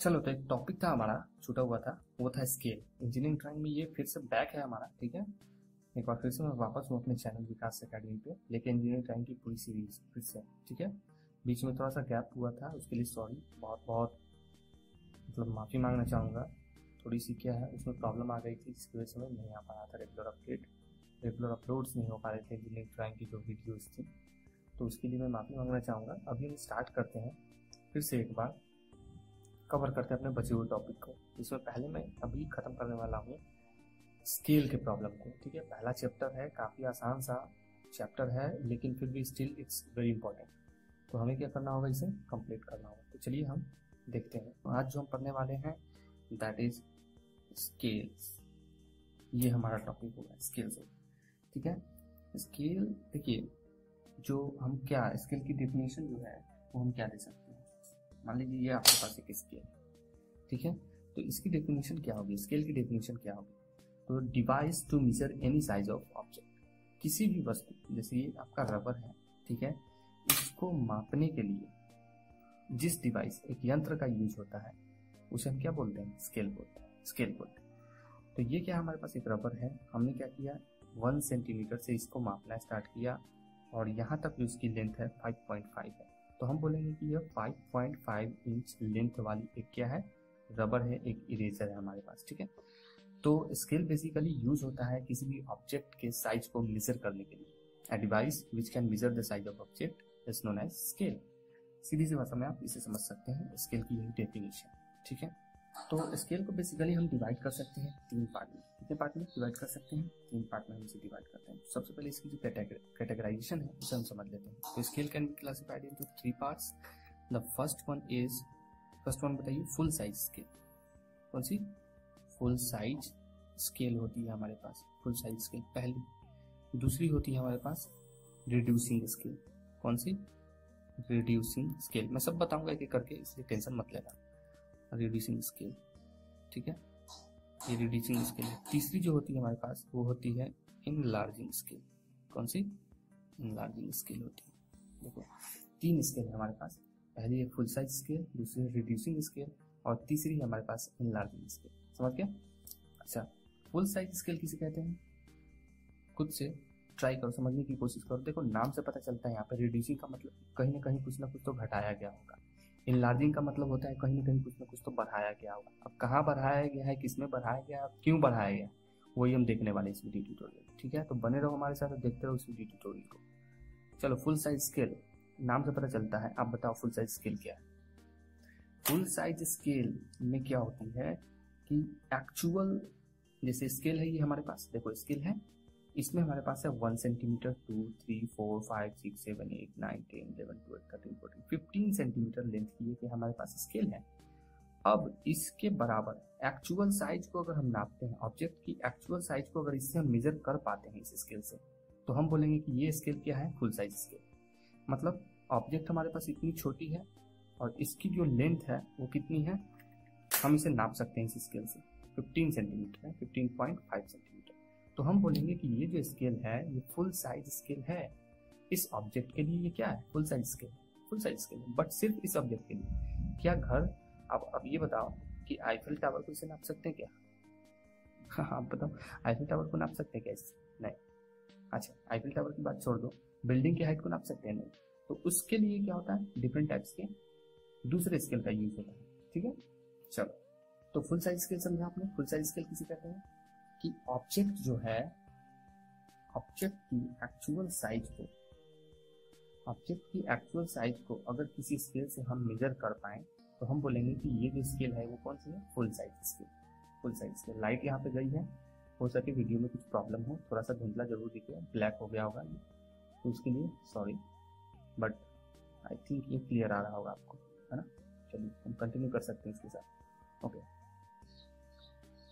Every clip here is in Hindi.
चलो, तो एक टॉपिक था हमारा छूटा हुआ था, वो था स्केल। इंजीनियरिंग ड्राइंग में ये फिर से बैक है हमारा, ठीक है। एक बार फिर से मैं वापस हूँ अपने चैनल विकास एकेडमी पे, लेकिन इंजीनियरिंग ड्राइंग की पूरी सीरीज फिर से, ठीक है। बीच में थोड़ा सा गैप हुआ था, उसके लिए सॉरी, बहुत बहुत मतलब माफ़ी मांगना चाहूँगा। थोड़ी सी क्या है उसमें प्रॉब्लम आ गई थी, जिसकी वजह से मैं नहीं आ पा रहा था, रेगुलर अपडेट रेगुलर अपलोड्स नहीं हो पा रहे थे इंजीनियरिंग ड्राइंग की जो वीडियोज़ थी, तो उसके लिए मैं माफ़ी मांगना चाहूँगा। अभी हम स्टार्ट करते हैं, फिर से एक बार कवर करते हैं अपने बचे हुए टॉपिक को, जिसमें पहले मैं अभी ख़त्म करने वाला हूँ स्केल के प्रॉब्लम को, ठीक है। पहला चैप्टर है, काफ़ी आसान सा चैप्टर है, लेकिन फिर भी स्टिल इट्स वेरी इंपॉर्टेंट। तो हमें क्या करना होगा, इसे कंप्लीट करना होगा। तो चलिए हम देखते हैं आज जो हम पढ़ने वाले हैं, दैट इज स्केल्स। ये हमारा टॉपिक होगा स्केल्स, ठीक है। स्केल देखिए, जो हम क्या स्केल की डेफिनेशन जो है वो हम क्या दे सकते हैं। मान लीजिए ये आपके पास एक स्केल, ठीक है, तो इसकी डेफिनेशन क्या होगी, स्केल की डेफिनेशन क्या होगी। तो device to measure any size of object, किसी भी वस्तु, जैसे ये आपका रबर है, ठीक है, इसको मापने के लिए जिस डिवाइस, एक यंत्र का यूज होता है, उसे हम क्या बोलते हैं, स्केल बोलते हैं, स्केल बोलते हैं। तो ये क्या, हमारे पास एक रबर है, हमने क्या किया 1 सेंटीमीटर से इसको मापना स्टार्ट किया, और यहाँ तक जो इसकी लेंथ है 5.5 है, तो हम बोलेंगे कि यह 5.5 इंच लेंथ वाली एक क्या है, रबर है, एक इरेजर है हमारे पास, ठीक है। तो स्केल बेसिकली यूज होता है किसी भी ऑब्जेक्ट के साइज को मेजर करने के लिए। A device which can measure the size of object is known as scale. सीधी सी भाषा में आप इसे समझ सकते हैं, स्केल की यही डेफिनेशन, ठीक है। तो स्केल को बेसिकली हम डिवाइड कर सकते हैं 3 पार्ट में। कितने पार्ट में डिवाइड कर सकते हैं, 3 पार्ट में हम इसे डिवाइड करते हैं। सबसे पहले इसकी जो कैटेगराइजेशन है उसे हम समझ लेते हैं। तो scale can be classified into 3 parts. The first one बताइए, फुल साइज स्केल। कौन सी फुल साइज स्केल होती है हमारे पास, फुल साइज स्केल पहली। दूसरी होती है हमारे पास रिड्यूसिंग स्केल। कौन सी, रिड्यूसिंग स्केल। मैं सब बताऊंगा एक एक करके, इसलिए टेंशन मत लेना। रिड्यूसिंग स्केल, ठीक है, ये रिड्यूसिंग स्केल है। तीसरी जो होती है हमारे पास वो होती है इनलार्जिंग स्केल। कौन सी, इनलार्जिंग स्केल होती है। देखो 3 स्केल है हमारे पास, पहली है फुल साइज स्केल, दूसरी है रिड्यूसिंग स्केल, और तीसरी है हमारे पास इनलार्जिंग स्केल। समझ गया। अच्छा, फुल साइज स्केल किसे कहते हैं, खुद से ट्राई करो, समझने की कोशिश करो। देखो नाम से पता चलता है यहाँ पे रिड्यूसिंग का मतलब कहीं ना कहीं कुछ ना कुछ तो घटाया गया होगा, इनलार्जिंग का मतलब होता है कहीं ना कहीं कुछ ना कुछ तो बढ़ाया गया होगा। अब कहाँ बढ़ाया गया है, किसमें बढ़ाया गया है, क्यों बढ़ाया गया, वही हम देखने वाले इस वीडियो ट्यूटोरियल, ठीक है। तो बने रहो हमारे साथ, देखते रहो इस वीडियो ट्यूटोरियल को। चलो, फुल साइज स्केल नाम से पता चलता है, आप बताओ फुल साइज स्केल क्या है। फुल साइज स्केल में क्या होती है कि एक्चुअल, जैसे स्केल है ये हमारे पास, देखो स्केल है, इसमें हमारे पास है 1 सेंटीमीटर, 2, 3, 4, 5, 6, 7, 8, 9, 10, 11, 12, 13, 14, 15 सेंटीमीटर लेंथ की कि हमारे पास स्केल है। अब इसके बराबर एक्चुअल साइज को अगर हम नापते हैं, ऑब्जेक्ट की एक्चुअल साइज को अगर इससे हम मेजर कर पाते हैं इस स्केल से, तो हम बोलेंगे कि ये स्केल क्या है, फुल साइज स्केल। मतलब ऑब्जेक्ट हमारे पास इतनी छोटी है और इसकी जो लेंथ है वो कितनी है, हम इसे नाप सकते हैं इस स्केल से, 15 सेंटीमीटर है, 15.5 सेंटीमीटर। तो हम बोलेंगे कि ये जो स्केल है ये फुल साइज स्केल है। इस ऑब्जेक्ट के लिए ये क्या है, full size scale, full size scale, but सिर्फ इस ऑब्जेक्ट के लिए। क्या घर, अब ये बताओ कि आईफिल टावर को इसे नाप सकते हैं क्या, हाँ आप बताओ आईफिल टावर को नाप सकते हैं क्या इससे, नहीं। अच्छा आईफिल टावर की बात छोड़ दो, बिल्डिंग की हाइट को नाप सकते हैं, नहीं। तो उसके लिए क्या होता है, डिफरेंट टाइप्स के दूसरे स्केल का यूज होता है, ठीक है। चलो, तो फुल साइज स्केल समझा आपने। फुल साइज स्केल किसे कहते हैं कि ऑब्जेक्ट जो है, ऑब्जेक्ट की एक्चुअल साइज को, ऑब्जेक्ट की एक्चुअल साइज को अगर किसी स्केल से हम मेजर कर पाए, तो हम बोलेंगे कि ये जो स्केल है वो कौन सी है, full size scale, full size scale. Light यहाँ पे गई है, हो सके वीडियो में कुछ प्रॉब्लम हो, थोड़ा सा धुंधला जरूर दिखे, ब्लैक हो गया होगा ये, तो उसके लिए सॉरी, बट आई थिंक ये क्लियर आ रहा होगा आपको, है ना। चलिए हम कंटिन्यू कर सकते हैं इसके साथ, ओके।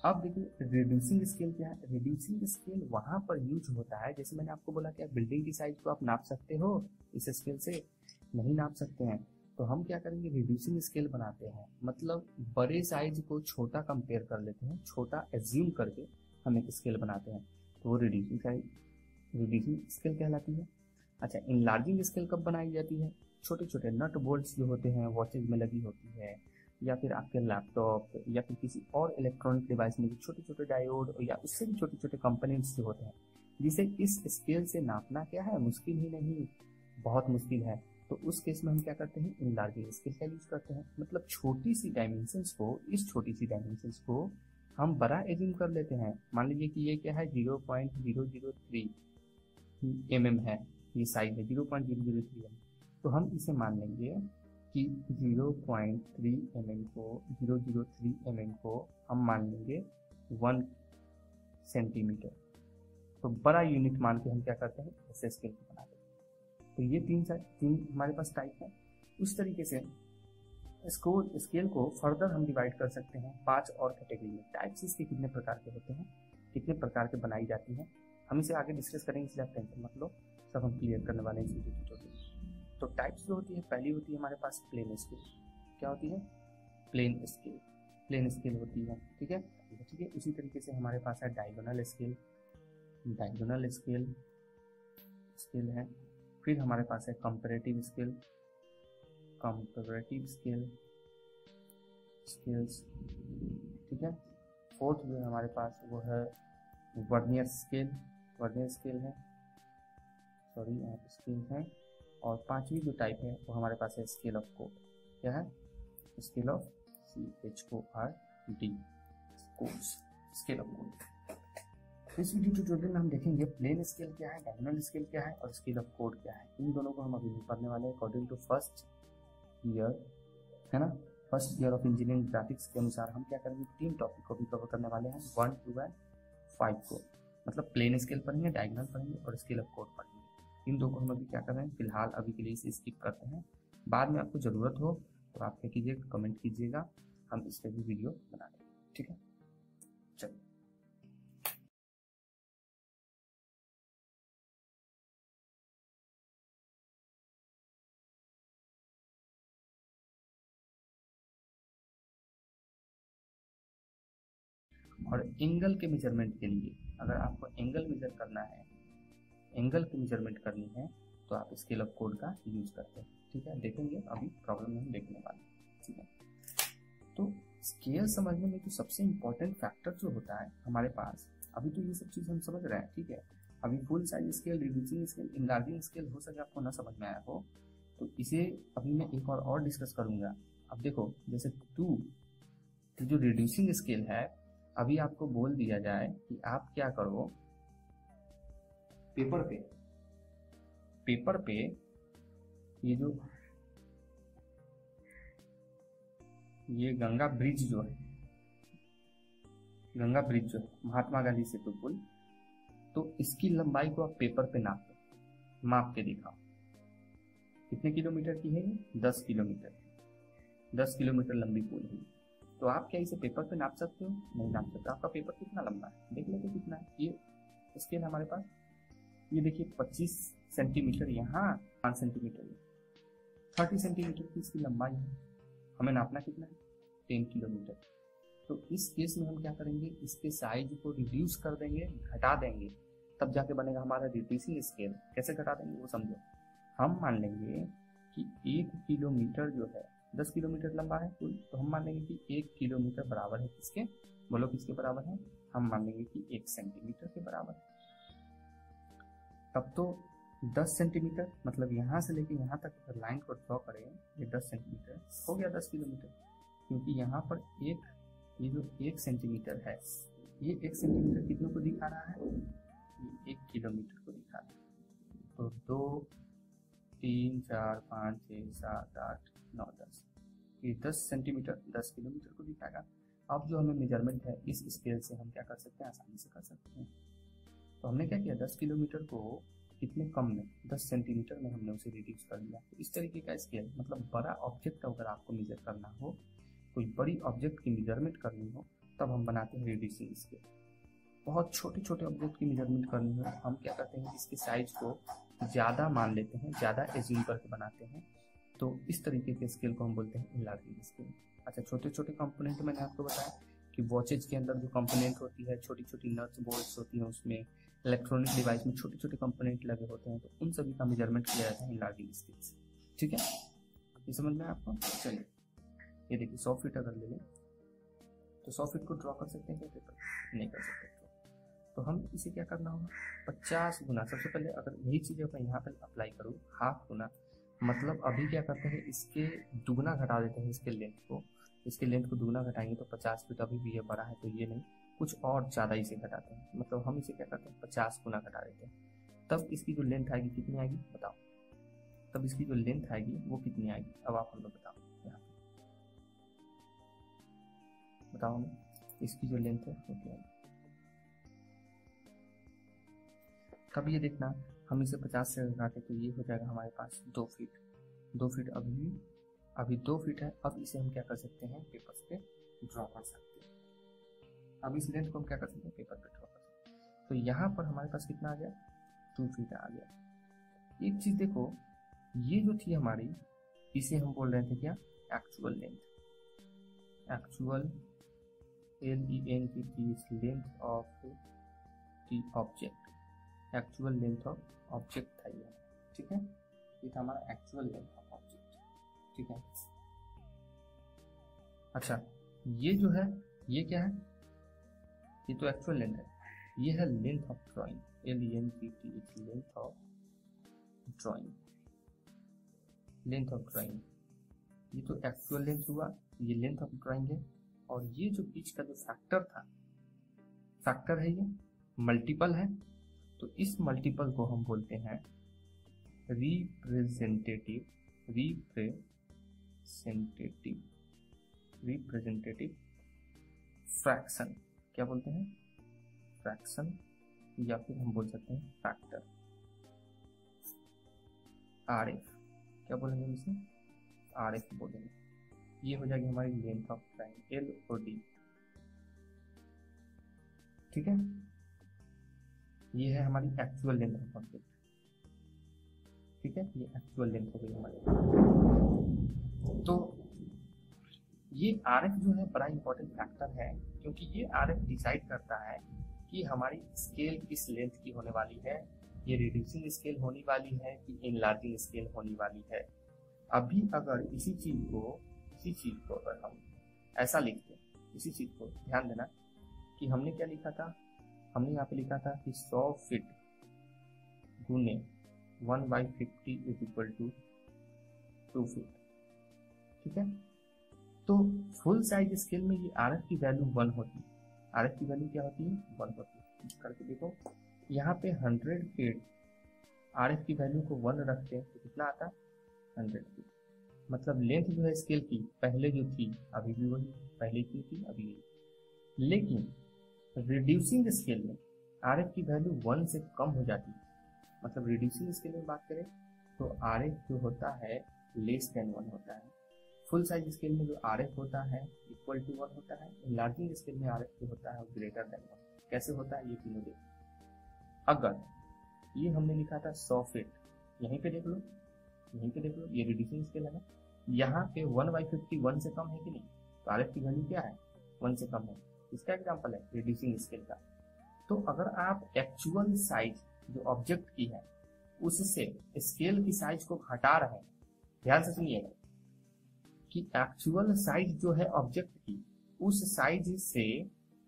अब देखिए रिड्यूसिंग स्केल क्या है। रिड्यूसिंग स्केल वहाँ पर यूज होता है, जैसे मैंने आपको बोला कि बिल्डिंग की साइज को आप नाप सकते हो इस स्केल से, नहीं नाप सकते हैं। तो हम क्या करेंगे, रिड्यूसिंग स्केल बनाते हैं, मतलब बड़े साइज को छोटा कंपेयर कर लेते हैं, छोटा एज्यूम करके हम एक स्केल बनाते हैं, तो वो रिड्यूसिंग स्केल कहलाती है। अच्छा, इनलार्जिंग स्केल कब बनाई जाती है, छोटे छोटे नट बोल्ट्स जो होते हैं वॉचेज में लगी होती है, या फिर आपके लैपटॉप या फिर किसी और इलेक्ट्रॉनिक डिवाइस में भी छोटे छोटे डायोड या उससे भी छोटे छोटे कंपोनेंट्स जो होते हैं, जिसे इस स्केल से नापना क्या है मुश्किल ही नहीं, बहुत मुश्किल है। तो उस केस में हम क्या करते हैं, इनलार्जिंग स्केल का यूज करते हैं। मतलब छोटी सी डायमेंशंस को, इस छोटी सी डायमेंशंस को हम बड़ा एज्यूम कर लेते हैं। मान लीजिए कि ये क्या है 0.003 mm है, ये साइज है 0.003 है, तो हम इसे मान लेंगे कि 0.03 mm को हम मान लेंगे 1 सेंटीमीटर। तो बड़ा यूनिट मान के हम क्या करते हैं, ऐसे स्केल को बनाते हैं। तो ये तीन हमारे पास टाइप है। उस तरीके से इसको स्केल को फर्दर हम डिवाइड कर सकते हैं 5 और कैटेगरी में। टाइप्स इसके कितने प्रकार के होते हैं, कितने प्रकार के बनाई जाती हैं, हम इसे आगे डिस्कस करेंगे, इसलिए आप टेंशन मत लो, सब हम क्लियर करने वाले हैं इस वीडियो में। तो टाइप्स जो होती है, पहली होती है हमारे पास प्लेन स्केल। क्या होती है, प्लेन स्केल, प्लेन स्केल होती है, ठीक है, ठीक है। उसी तरीके से हमारे पास है diagonal scale, diagonal scale scale है। फिर हमारे पास है comparative scale, comparative scale scales, ठीक है। फोर्थ जो है हमारे पास वो है वर्नियर स्केल, वर्नियर स्केल है, सॉरी आप स्केल है। और पांचवी जो टाइप है वो हमारे पास है स्केल ऑफ कोड। क्या है, scale of CHORD chords, scale of कोड। इस वीडियो ट्यूटोरियल में हम देखेंगे प्लेन स्केल क्या है, डायगोनल स्केल क्या है और स्केल ऑफ कोड क्या है। इन दोनों को हम अभी पढ़ने वाले हैं अकॉर्डिंग टू फर्स्ट ईयर, है ना, first year of engineering graphics के अनुसार। हम क्या करेंगे, 3 टॉपिक को भी कवर करने वाले हैं, 1, 2 और 5 को। मतलब प्लेन स्केल पढ़ेंगे, डायगोनल पढ़ेंगे और स्केल ऑफ कोड पढ़ेंगे। इन दो को हम अभी क्या कर रहे हैं, फिलहाल अभी के लिए इसे स्किप करते हैं। बाद में आपको ज़रूरत हो तो आप क्या कीजिएगा, कमेंट कीजिएगा, हम इस पर भी वीडियो बना देंगे, ठीक है। चलिए, और एंगल के मेजरमेंट के लिए, अगर आपको एंगल मेजर करना है, एंगल की मेजरमेंट करनी है, तो आप स्केल ऑफ कोड का यूज करते हैं, ठीक है। देखेंगे अभी प्रॉब्लम में, देखने वाले, ठीक है। तो स्केल समझने में तो सबसे इम्पोर्टेंट फैक्टर जो होता है हमारे पास, अभी तो ये सब चीज़ हम समझ रहे हैं, ठीक है। अभी full size scale, reducing scale, enlarging scale हो सके आपको ना समझ में आया हो, तो इसे अभी मैं एक और डिस्कस करूंगा। अब देखो, जैसे 2 जो रिड्यूसिंग स्केल है, अभी आपको बोल दिया जाए कि आप क्या करो, पेपर पे ये जो गंगा ब्रिज जो है, गंगा ब्रिज जो है, महात्मा गांधी सेतु पुल, तो इसकी लंबाई को आप पेपर पे नापो, माप के दिखाओ कितने किलोमीटर की है। ये 10 किलोमीटर लंबी पुल है। तो आप क्या इसे पेपर पे नाप सकते हो, नहीं नाप सकते। आपका पेपर कितना लंबा है, देख लेते कितना है। ये स्केल हमारे पास, ये देखिए 25 सेंटीमीटर यहाँ, 5 सेंटीमीटर यहाँ, 30 सेंटीमीटर की इसकी लंबाई है। हमें नापना कितना है, 10 किलोमीटर। तो इस केस में हम क्या करेंगे, इसके साइज को रिड्यूस कर देंगे, घटा देंगे, तब जाके बनेगा हमारा रिड्यूसिंग स्केल। कैसे घटा देंगे वो समझो। हम मान लेंगे कि 1 किलोमीटर जो है 10 किलोमीटर लंबा है कुल, तो हम मान लेंगे कि 1 किलोमीटर बराबर है किसके, बोलो किसके बराबर है, हम मान लेंगे कि 1 सेंटीमीटर के बराबर है। अब तो 10 सेंटीमीटर मतलब यहाँ से लेके यहाँ तक अगर लाइन को ड्रॉ करें, ये 10 सेंटीमीटर हो गया 10 किलोमीटर, क्योंकि यहाँ पर ये जो 1 सेंटीमीटर है, ये 1 सेंटीमीटर कितनों को दिखा रहा है, ये 1 किलोमीटर को दिखा रहा है। तो 2, 3, 4, 5, 6, 7, 8, 9, 10, ये 10 सेंटीमीटर 10 किलोमीटर को दिखाएगा। अब जो हमें मेजरमेंट है इस स्केल से हम क्या कर सकते हैं, आसानी से कर सकते हैं। तो हमने क्या किया, 10 किलोमीटर को कितने कम में, 10 सेंटीमीटर में हमने उसे रिड्यूस कर लिया। तो इस तरीके का स्केल, मतलब बड़ा ऑब्जेक्ट अगर आपको मेजर करना हो, कोई बड़ी ऑब्जेक्ट की मेजरमेंट करनी हो, तब हम बनाते हैं रिड्यूसिंग स्केल। बहुत छोटे छोटे ऑब्जेक्ट की मेजरमेंट करनी हो, हम क्या करते हैं, इसके साइज को ज़्यादा मान लेते हैं, ज़्यादा एज्यूम करके बनाते हैं। तो इस तरीके के स्केल को हम बोलते हैं इनलार्जिंग स्केल। अच्छा, छोटे छोटे कंपोनेंट मैंने आपको बताया कि वॉचेज के अंदर जो कंपोनेंट होती है, छोटी छोटी नट्स बोल्ट्स होती हैं, उसमें इलेक्ट्रॉनिक डिवाइस में छोटे छोटे कंपोनेंट लगे होते हैं, तो उन सभी का मेजरमेंट किया जाता है इनलार्जिंग स्केल से, ठीक है। ये समझ में आपको, चलिए ये देखिए 100 फीट अगर ले लें तो 100 फीट को ड्रॉ कर सकते हैं क्या पेपर? नहीं कर सकते। तो हम इसे क्या करना होगा, 50 गुना सबसे पहले अगर यही चीज़ें मैं यहाँ पर अप्लाई करूँ, हाफ गुना मतलब अभी क्या करते हैं इसके दुगना घटा देते हैं, इसके लेंथ को दुगना घटाएंगे तो 50 फीट अभी भी ये बड़ा है तो ये नहीं, कुछ और ज़्यादा इसे घटाते हैं। मतलब हम इसे क्या करते हैं 50 गुना घटा देते हैं, तब इसकी जो लेंथ आएगी कितनी आएगी बताओ, तब इसकी जो लेंथ आएगी वो कितनी आएगी? अब आप हम लोग बताओ, यहाँ बताओ हमें इसकी जो लेंथ है वो क्या है। तब ये देखना हम इसे 50 से घटाते तो ये हो जाएगा हमारे पास 2 फीट। 2 फीट अभी 2 फीट है। अब इसे हम क्या कर सकते हैं पेपर्स पे ड्रॉ कर सकते हैं। अब इस लेंथ को हम क्या कर सकते हैं पेपर पे ड्रॉ कर सकते हैं। तो यहाँ पर हमारे पास कितना आ गया 2 फीट आ गया। एक चीज देखो, ये जो थी हमारी इसे हम बोल रहे थे क्या actual length, actual length of the object, actual length of object था ये, ठीक है। ये था हमारा एक्चुअल लेंथ ऑफ ऑब्जेक्ट, ठीक है। अच्छा ये जो है ये क्या है, ये तो एक्चुअल लेंथ है, ये है length of drawing, LENGTH length of drawing, length of drawing. ये तो एक्चुअल लेंथ हुआ, ये लेंथ ऑफ ड्राइंग है। और ये जो बीच का जो फैक्टर था, फैक्टर है ये मल्टीपल है, तो इस मल्टीपल को हम बोलते हैं रिप्रेजेंटेटिव, फ्रैक्शन। क्या बोलते हैं फ्रैक्शन, या फिर हम बोल सकते हैं फैक्टर RF। क्या बोलेंगे हम इसे RF बोलेंगे। ये हो जाएगी हमारी लेंथ ऑफ लाइन LOD, ठीक है। ये है हमारी एक्चुअल लेंथ ऑफ ऑब्जेक्ट, ठीक है। ये एक्चुअल लेंथ हो गई हमारी। तो ये RF जो है बड़ा इंपॉर्टेंट फैक्टर है, क्योंकि ये RF डिसाइड करता है कि हमारी स्केल किस लेंथ की होने वाली है, ये रिड्यूसिंग स्केल होने वाली है कि इनलार्जिंग स्केल होने वाली है। अभी अगर इसी चीज को अगर हम ऐसा लिखते हैं, इसी चीज को ध्यान देना कि हमने क्या लिखा था, हमने यहाँ पे लिखा था कि 100 फीट गुने 1/50 इज इक्वल टू 2 फीट, ठीक है। तो फुल साइज स्केल में ये RF की वैल्यू 1 होती है। RF की वैल्यू क्या होती है? 1 होती है। करके देखो यहाँ पे 100 फीट RF की वैल्यू को 1 रखते हैं तो कितना आता है 100 फीट। मतलब लेंथ जो है स्केल की पहले जो थी अभी भी वही, पहले की थी अभी भी। लेकिन रिड्यूसिंग स्केल में RF की वैल्यू 1 से कम हो जाती है। मतलब रिड्यूसिंग स्केल में बात करें तो RF जो होता है लेस देन 1 होता है। फुल साइज स्केल में जो RF होता है इक्वल टू 1 होता है। लार्जिंग स्केल में RF जो होता है ग्रेटर देन 1। कैसे होता है ये तीनों देखो। अगर ये हमने लिखा था 100 फीट, यहीं पे देख लो, ये रिड्यूसिंग स्केल है ना। यहाँ पे 1/50 1 से कम है कि नहीं, तो RF की वैल्यू क्या है 1 से कम है। इसका एग्जाम्पल है रिड्यूसिंग स्केल का। तो अगर आप एक्चुअल साइज जो ऑब्जेक्ट की है उससे स्केल की साइज को घटा रहे हैं, ध्यान से सुनिएगा कि एक्चुअल साइज जो है ऑब्जेक्ट की उस साइज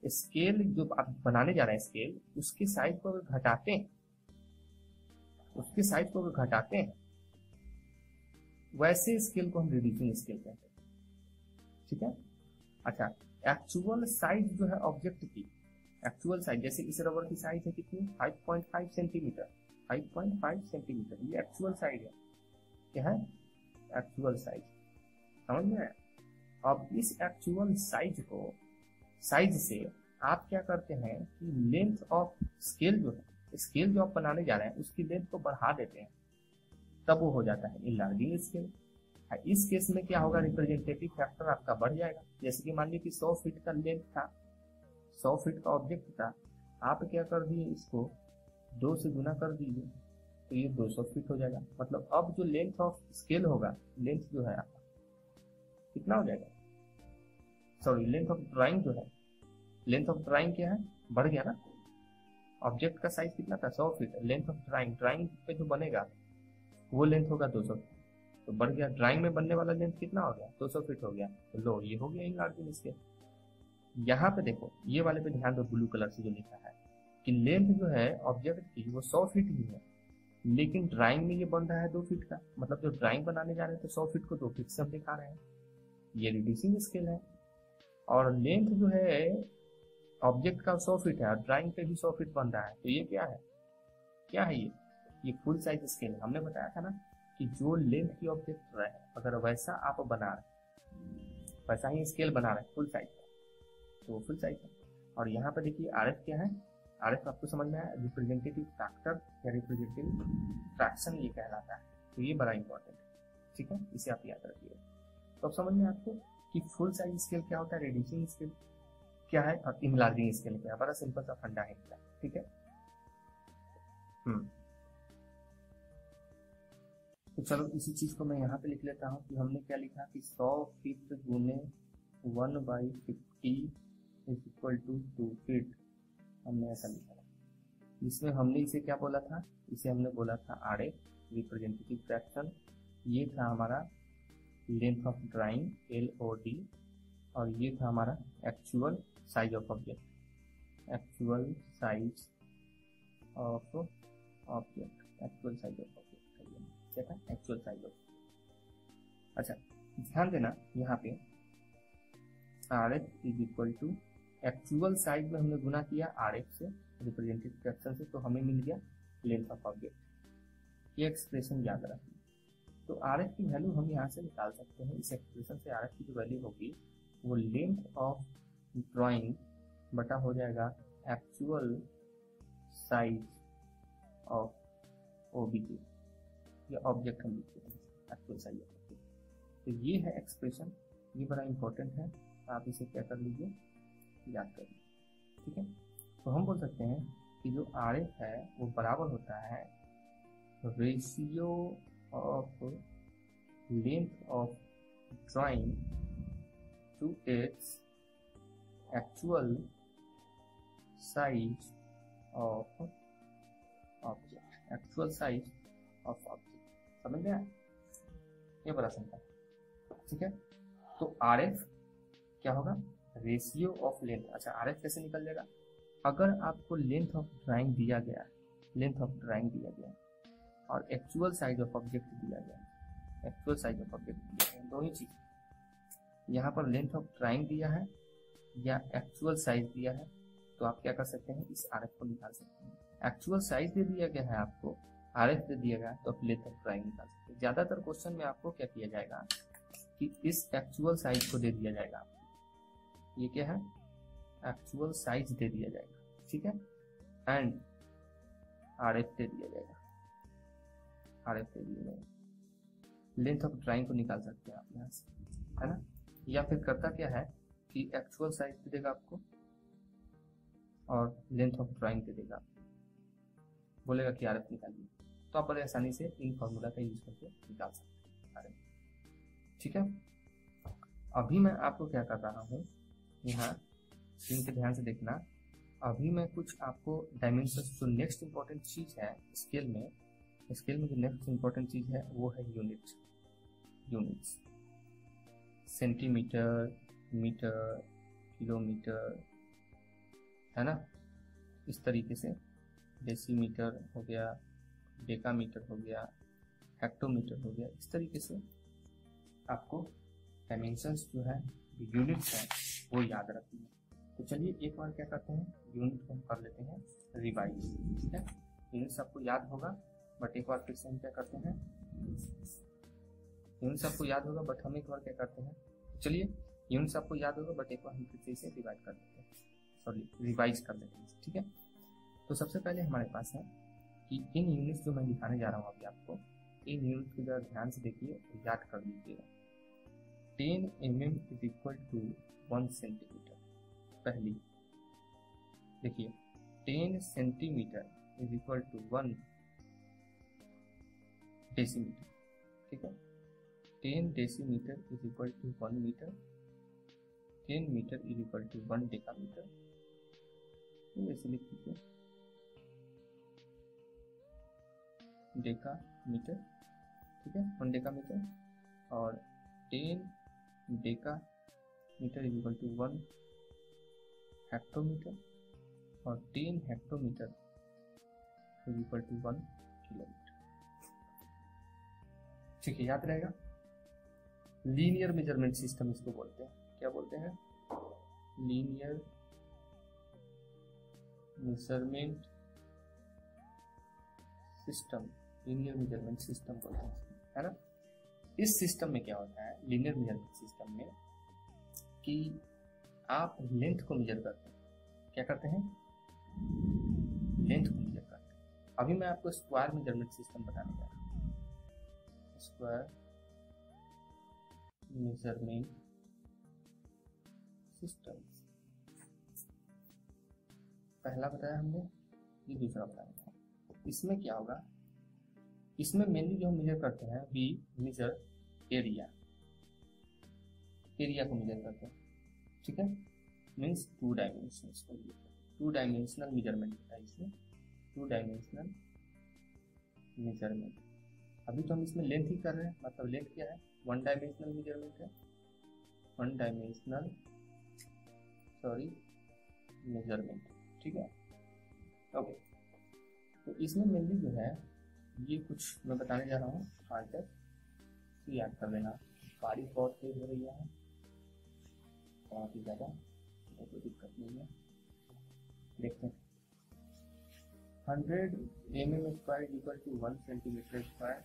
से स्केल जो आप बनाने जा रहे हैं स्केल, उसके साइज को अगर घटाते हैं, वैसे स्केल को हम रिड्यूसिंग स्केल कहते हैं, ठीक है। अच्छा एक्चुअल साइज जो है ऑब्जेक्ट की, एक्चुअल साइज जैसे इस रबर की साइज है कितनी 5.5 सेंटीमीटर, 5.5 सेंटीमीटर ये एक्चुअल साइज है। क्या है एक्चुअल साइज, समझ में आया। अब इस एक्चुअल साइज को से आप क्या करते हैं कि लेंथ ऑफ स्केल जो है, स्केल जो आप बनाने जा रहे हैं उसकी लेंथ को बढ़ा देते हैं, तब वो हो जाता है इनलार्जिंग स्केल। इस केस में क्या होगा रिप्रेजेंटेटिव फैक्टर आपका बढ़ जाएगा। जैसे कि मान लीजिए कि 100 फीट का लेंथ था, 100 फीट का ऑब्जेक्ट था, आप क्या कर दिए इसको 2 से गुना कर दीजिए तो ये 200 फीट हो जाएगा। मतलब अब जो लेंथ ऑफ स्केल होगा, लेंथ जो है आपका कितना हो जाएगा, सॉरी लेंथ ऑफ ड्राइंग जो है, लेंथ ऑफ ड्राइंग क्या है बढ़ गया ना। ऑब्जेक्ट का साइज कितना था 100 फीट, लेंथ ऑफ ड्राइंग पे जो बनेगा वो लेंथ होगा 200 फीट। तो बढ़ गया। ड्राइंग में बनने वाला लेंथ कितना हो गया, 200 फीट हो गया। तो लो ये हो गया एनलार्जिंग इसके। यहाँ पे देखो ये वाले पे ध्यान दो, ब्लू कलर से जो लिखा है कि लेंथ जो है ऑब्जेक्ट की वो 100 फीट ही है, लेकिन ड्राइंग में ये बन रहा है 2 फीट का, मतलब जो ड्राइंग बनाने जा रहे हैं तो 100 फीट को 2 फीट से हम दिखा रहे हैं, ये रिड्यूसिंग स्केल है। और लेंथ जो है ऑब्जेक्ट का 100 फीट है और ड्राइंग पे भी 100 फीट बन रहा है, तो ये क्या है, क्या है ये फुल साइज स्केल है। हमने बताया था ना कि जो लेंथ की ऑब्जेक्ट रहे अगर वैसा आप बना रहे, वैसा ही स्केल बना रहे फुल साइज का, तो फुल साइज है। और यहाँ पे देखिए आरएफ क्या है, आरएफ आपको समझना है रिप्रेजेंटेटिव फैक्टर या रिप्रेजेंटेटिव फ्रैक्शन ये कहलाता है, तो ये बड़ा इंपॉर्टेंट है, ठीक है, इसे आप याद रखिए। तो आप समझ में आपको कि फुल साइज स्केल क्या होता है, रिड्यूसिंग स्केल क्या है और इनलार्जिंग स्केल क्या है, बड़ा सिंपल सा फंडा है, ठीक है। तो चलो इसी चीज को मैं यहाँ पे लिख लेता हूँ कि हमने क्या लिखा कि 100 फीट गुने 1/50 इज इक्वल टू 2 फीट, हमने ऐसा लिखा। इसमें हमने इसे क्या बोला था, इसे हमने बोला था आरए रिप्रेजेंटेटिव फ्रैक्शन, ये था हमारा लेंथ ऑफ ड्राइंग LOD, और ये था हमारा actual size of object, actual size of object, actual size of object, क्या था, एक्चुअल साइज ऑफ। अच्छा ध्यान देना यहाँ पे RF is equal to actual size में हमने गुना किया RF से, रिप्रेजेंटेटिव फ्रैक्शन से, तो हमें मिल गया लेंथ ऑफ ऑब्जेक्ट। ये एक्सप्रेशन याद रखना। तो RF की वैल्यू हम यहाँ से निकाल सकते हैं, इस एक्सप्रेशन से RF की जो वैल्यू होगी वो लेंथ ऑफ ड्राइंग बटा हो जाएगा एक्चुअल साइज ऑफ OBJ, या ऑब्जेक्ट हम लिखते हैं एक्चुअल साइज ऑफ OBJ। तो ये है एक्सप्रेशन, ये बड़ा इंपॉर्टेंट है, आप इसे क्या कर लीजिए, याद कर लीजिए, ठीक है। तो हम बोल सकते हैं कि जो RF है वो बराबर होता है ratio of length of drawing to its actual size of object, actual size of object, समझ गया, ये बड़ा सिंपल है, ठीक है। तो RF क्या होगा, रेशियो ऑफ लेंथ। अच्छा RF कैसे निकल जाएगा, अगर आपको लेंथ ऑफ ड्राइंग दिया गया, लेंथ ऑफ ड्राइंग दिया गया और एक्चुअल साइज ऑफ ऑब्जेक्ट दिया गया, एक्चुअल साइज ऑफ ऑब्जेक्ट दिया गया, दो ही चीज, यहाँ पर लेंथ ऑफ ड्राइंग दिया है या एक्चुअल साइज दिया है, तो आप क्या कर सकते हैं, इस RF को निकाल सकते हैं। एक्चुअल साइज दे दिया गया है आपको, RF दे दिया गया, तो आप लेंथ ऑफ ड्राइंग निकाल सकते हैं। ज्यादातर क्वेश्चन में आपको क्या किया जाएगा कि इस एक्चुअल साइज को दे दिया जाएगा, ये क्या है, एक्चुअल साइज दे दिया जाएगा, ठीक है, एंड RF दे दिया जाएगा, RF दे दिया जाएगा, लेंथ ऑफ ड्राइंग को निकाल सकते हैं आप यहाँ से, है ना। या फिर करता क्या है कि एक्चुअल साइज दे देगा आपको और लेंथ ऑफ ड्राइंग दे देगा, बोलेगा कि RF निकालिए, तो आप बड़े आसानी से इन फॉर्मूला का यूज करके निकाल सकते हैं, ठीक है। अभी मैं आपको क्या कर रहा हूँ यहाँ, इनके ध्यान से देखना, अभी मैं कुछ आपको डायमेंशन, जो नेक्स्ट इंपॉर्टेंट चीज है स्केल में, स्केल में जो नेक्स्ट इंपॉर्टेंट चीज है वो है unit, units, centimetre, metre, kilometre, है ना, इस तरीके से, डेसीमीटर हो गया, डेकामीटर हो गया, हेक्टोमीटर हो गया, इस तरीके से आपको डायमेंशंस जो है, यूनिट्स हैं वो याद रखनी है। तो चलिए एक बार क्या करते हैं, यूनिट को हम कर लेते हैं रिवाइज, ठीक है। यूनिट्स आपको याद होगा बट एक बार फिर से हम क्या करते हैं, यूनिट्स आपको याद होगा बट हम एक बार क्या करते हैं, चलिए यूनिट्स आपको याद होगा बट एक बार हम फिर से इसे रिवाइज कर लेते हैं, सॉरी रिवाइज कर लेते हैं, ठीक है। तो सबसे पहले हमारे पास है कि इन यूनिट्स जो मैं दिखाने जा रहा हूँ अभी आपको, इन यूनिट्स को जरा ध्यान से देखिए, याद कर लीजिएगा। 10 mm is equal to 1 centimetre, पहली देखिए 10 centimetre is equal to 1 decimetre, ठीक है। 10 decimetre is equal to 1 metre, 10 metre is equal to 1 decametre, तो ऐसे लिख दीजिए डेका मीटर, ठीक है, 1 डेका मीटर। और 10 decametre equal to 1 hectometre और 10 हेक्टोमीटर इक्वल टू 1 किलोमीटर। ठीक है, याद रहेगा। लीनियर मेजरमेंट सिस्टम इसको बोलते हैं। क्या बोलते हैं? Linear measurement system, linear measurement system बोलते हैं, है ना। इस सिस्टम में क्या होता है लीनियर मेजरमेंट सिस्टम में कि आप लेंथ को मेजर करते हैं। क्या करते हैं? लेंथ को मेजर करते हैं। अभी मैं आपको स्क्वायर मेजरमेंट सिस्टम बताने जा रहा हूँ। स्क्वायर मेजरमेंट सिस्टम पहला बताया हमने, ये दूसरा बताया। इसमें क्या होगा, इसमें मेनली जो हम मेजर करते हैं वी मेजर एरिया, एरिया को मेजर करते हैं। ठीक है, मीन्स 2 डायमेंशनल को मेजर करते हैं। 2 डायमेंशनल मेजरमेंट होता है इसमें, 2 डायमेंशनल मेजरमेंट। अभी तो हम इसमें लेंथ ही कर रहे हैं, मतलब लेंथ क्या है 1 डायमेंशनल मेजरमेंट है, 1 डायमेंशनल मेजरमेंट। ठीक है, ओके। तो इसमें मेनली जो है ये कुछ मैं बताने जा रहा हूँ, कॉन्सेप्ट याद कर लेना। बारिश बहुत तेज हो रही है, बहुत ही ज़्यादा, कोई दिक्कत नहीं है। देखते हैं 100 mm² equal to 1 centimetre square.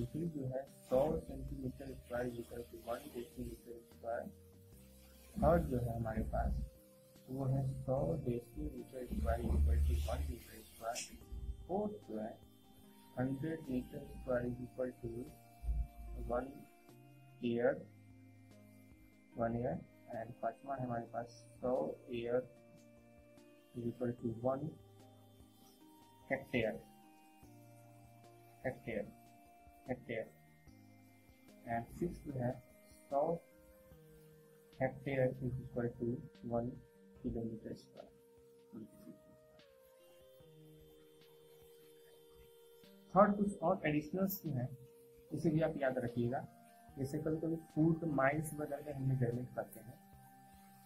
दूसरी जो है 100 centimetre square equal to 1 decimetre square. Third जो है हमारे पास वो है 100 decimetre square equal to 1 metre square. Fourth जो है 100 metre square equal to 1 are and पाँचवा है हमारे पास 100 are equal to 1 hectare and six जो है 100 hectare equal to 1 kilometre square. Third कुछ और एडिशनल्स जो हैं इसे भी आप याद रखिएगा, जैसे कभी कभी फुट माइल्स बदल के हम मेजरमेंट करते हैं,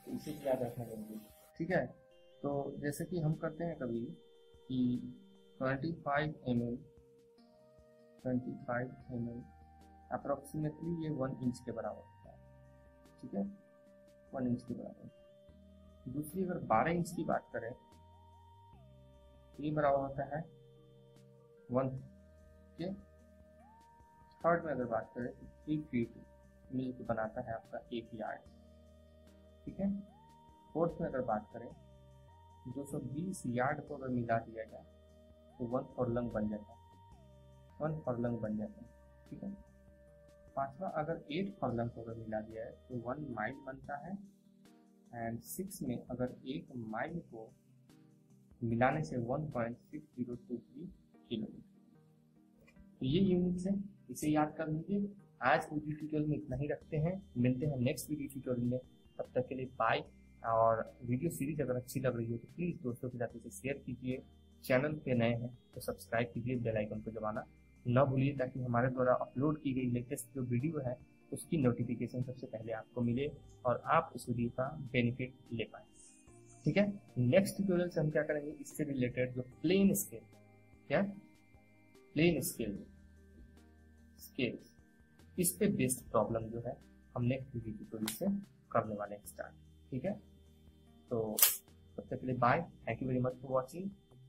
तो इसे भी याद रखना जरूरी। ठीक है, तो जैसे कि हम करते हैं कभी कि 25 mm अप्रोक्सीमेटली ये 1 इंच के बराबर होता है। ठीक है, 1 इंच के बराबर। दूसरी अगर 12 इंच की बात करें तो ये बराबर होता है 1। थर्ड में अगर बात करें तो 3 फीट मिलकर बनाता है आपका 1 यार्ड। ठीक है, फोर्थ में अगर बात करें 220 यार्ड को अगर मिला दिया जाए तो 1 फॉर्लंग बन जाता है, 1 फॉर्लंग बन जाता है। ठीक है, पांचवा अगर 8 फॉर्लंग को अगर मिला दिया है तो 1 माइल बनता है। एंड सिक्स में अगर 1 माइल को मिलाने से 1.6023 किलोमीटर। तो ये यूनिट्स हैं, इसे याद कर लीजिए। आज वीडियो ट्यूटोरियल में इतना ही रखते हैं, मिलते हैं नेक्स्ट वीडियो ट्यूटोरियल में। तब तक के लिए बाय। और वीडियो सीरीज अगर अच्छी लग रही हो तो प्लीज़ दोस्तों के साथ इसे शेयर कीजिए। चैनल पे नए हैं तो सब्सक्राइब कीजिए, बेल आइकन को दबाना न भूलिए, ताकि हमारे द्वारा अपलोड की गई लेटेस्ट जो वीडियो है उसकी नोटिफिकेशन सबसे पहले आपको मिले और आप उस वीडियो का बेनिफिट ले पाए। ठीक है, नेक्स्ट ट्यूटोरियल से हम क्या करेंगे, इससे रिलेटेड जो प्लेन स्केल, क्या प्लेन स्केल, स्केल्स, इस पे बेस्ड प्रॉब्लम जो है हम नेक्स्ट वीडियो ट्यूटोरियल से करने वाले हैं स्टार्ट। ठीक है, तो तब तक के लिए bye. Thank you very much for watching